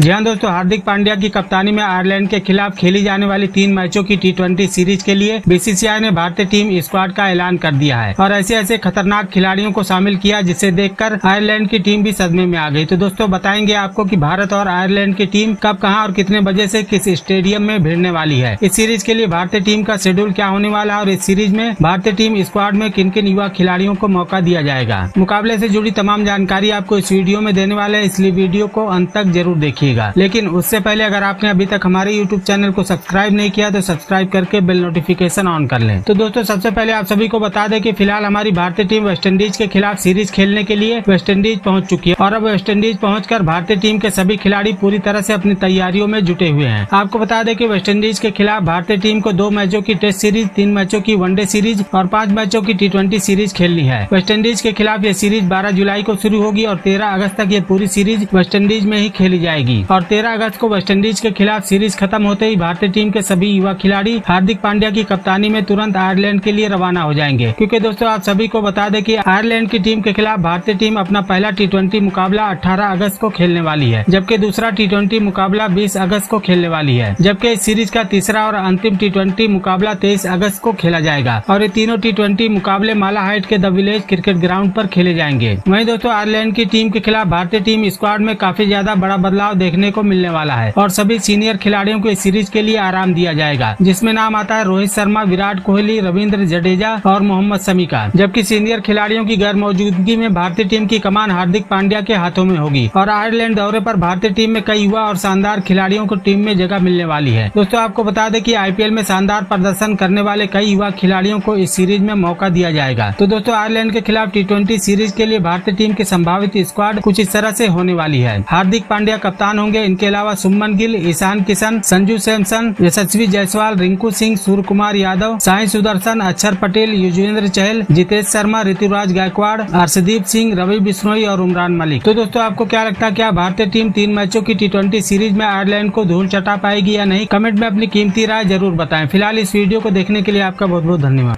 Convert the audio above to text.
जी हाँ दोस्तों, हार्दिक पांड्या की कप्तानी में आयरलैंड के खिलाफ खेली जाने वाली 3 मैचों की टी20 सीरीज के लिए बीसीसीआई ने भारतीय टीम स्क्वाड का ऐलान कर दिया है और ऐसे ऐसे खतरनाक खिलाड़ियों को शामिल किया जिसे देखकर आयरलैंड की टीम भी सदमे में आ गई। तो दोस्तों बताएंगे आपको कि भारत और आयरलैंड की टीम कब, कहाँ और कितने बजे से किस स्टेडियम में भिड़ने वाली है, इस सीरीज के लिए भारतीय टीम का शेड्यूल क्या होने वाला है और इस सीरीज में भारतीय टीम स्क्वाड में किन किन युवा खिलाड़ियों को मौका दिया जाएगा। मुकाबले से जुड़ी तमाम जानकारी आपको इस वीडियो में देने वाले हैं, इसलिए वीडियो को अंत तक जरूर देखिएगा। लेकिन उससे पहले अगर आपने अभी तक हमारे YouTube चैनल को सब्सक्राइब नहीं किया तो सब्सक्राइब करके बेल नोटिफिकेशन ऑन कर लें। तो दोस्तों सबसे पहले आप सभी को बता दें कि फिलहाल हमारी भारतीय टीम वेस्टइंडीज के खिलाफ सीरीज खेलने के लिए वेस्टइंडीज पहुंच चुकी है और अब वेस्टइंडीज पहुंचकर भारतीय टीम के सभी खिलाड़ी पूरी तरह से अपनी तैयारियों में जुटे हुए हैं। आपको बता दें कि वेस्टइंडीज के खिलाफ भारतीय टीम को 2 मैचों की टेस्ट सीरीज, 3 मैचों की वनडे सीरीज और 5 मैचों की टी20 सीरीज खेलनी है। वेस्टइंडीज के खिलाफ ये सीरीज 12 जुलाई को शुरू होगी और 13 अगस्त तक ये पूरी सीरीज वेस्टइंडीज में ही खेली जाएगी और 13 अगस्त को वेस्टइंडीज के खिलाफ सीरीज खत्म होते ही भारतीय टीम के सभी युवा खिलाड़ी हार्दिक पांड्या की कप्तानी में तुरंत आयरलैंड के लिए रवाना हो जाएंगे, क्योंकि दोस्तों आप सभी को बता दें कि आयरलैंड की टीम के खिलाफ भारतीय टीम अपना पहला टी20 मुकाबला 18 अगस्त को खेलने वाली है, जबकि दूसरा टी20 मुकाबला 20 अगस्त को खेलने वाली है, जबकि इस सीरीज का तीसरा और अंतिम टी20 मुकाबला 23 अगस्त को खेला जाएगा और ये तीनों टी20 मुकाबले मालाहाइट के द विलेज क्रिकेट ग्राउंड पर खेले जाएंगे। वहीं दोस्तों आयरलैंड की टीम के खिलाफ भारतीय टीम स्क्वाड में काफी ज्यादा बड़ा बदलाव देखने को मिलने वाला है और सभी सीनियर खिलाड़ियों को इस सीरीज के लिए आराम दिया जाएगा, जिसमें नाम आता है रोहित शर्मा, विराट कोहली, रविंद्र जडेजा और मोहम्मद शमी का, जबकि सीनियर खिलाड़ियों की गैर मौजूदगी में भारतीय टीम की कमान हार्दिक पांड्या के हाथों में होगी और आयरलैंड दौरे पर भारतीय टीम में कई युवा और शानदार खिलाड़ियों को टीम में जगह मिलने वाली है। दोस्तों आपको बता दें कि आईपीएल में शानदार प्रदर्शन करने वाले कई युवा खिलाड़ियों को इस सीरीज में मौका दिया जाएगा। तो दोस्तों आयरलैंड के खिलाफ टी20 सीरीज के लिए भारतीय टीम की संभावित स्क्वाड कुछ इस तरह से होने वाली है। हार्दिक पांड्या कप्तान होंगे, इनके अलावा सुमन गिल, ईशान किशन, संजू सैमसन, यशस्वी जयसवाल, रिंकू सिंह, सूर्य यादव, साई सुदर्शन, अक्षर पटेल, युजवेंद्र चहल, जितेश शर्मा, ऋतुराज गायकवाड़, हर्षदीप सिंह, रवि बिस्नोई और उमरान मलिक। तो दोस्तों आपको क्या लगता है, क्या भारतीय टीम 3 मैचों की टी20 सीरीज में आयरलैंड को धूल चटा पाएगी या नहीं? कमेंट में अपनी कीमती राय जरूर बताएं। फिलहाल इस वीडियो को देखने के लिए आपका बहुत बहुत धन्यवाद।